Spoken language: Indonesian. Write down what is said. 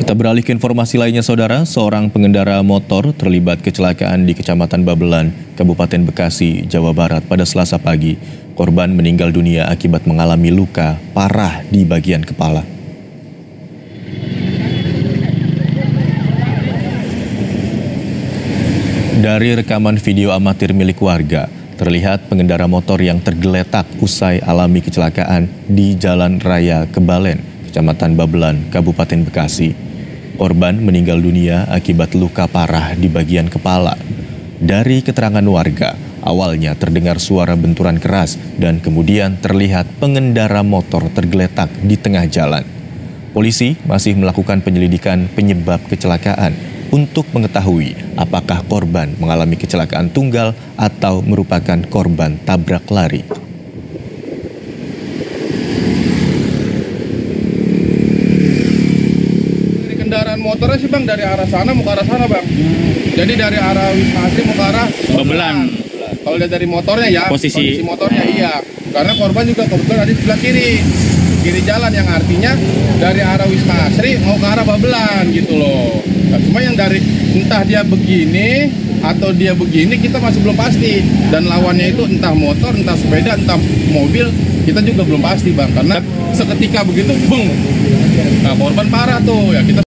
Kita beralih ke informasi lainnya, Saudara. Seorang pengendara motor terlibat kecelakaan di Kecamatan Babelan, Kabupaten Bekasi, Jawa Barat pada Selasa pagi. Korban meninggal dunia akibat mengalami luka parah di bagian kepala. Dari rekaman video amatir milik warga, terlihat pengendara motor yang tergeletak usai alami kecelakaan di Jalan Raya Kebalen, Kecamatan Babelan, Kabupaten Bekasi. Korban meninggal dunia akibat luka parah di bagian kepala. Dari keterangan warga, awalnya terdengar suara benturan keras dan kemudian terlihat pengendara motor tergeletak di tengah jalan. Polisi masih melakukan penyelidikan penyebab kecelakaan untuk mengetahui apakah korban mengalami kecelakaan tunggal atau merupakan korban tabrak lari. Motornya sih bang dari arah sana mau ke arah sana bang, jadi dari arah Wisma Sari mau ke arah Babelan. Kalau lihat dari motornya ya, posisi motornya iya, karena korban juga kebetulan ada di sebelah kiri jalan, yang artinya dari arah Wisma Sari mau ke arah Babelan gitu loh. Nah, cuma yang dari entah dia begini atau dia begini kita masih belum pasti, dan lawannya itu entah motor, entah sepeda, entah mobil, kita juga belum pasti bang, karena seketika begitu bung, nah korban parah tuh ya kita.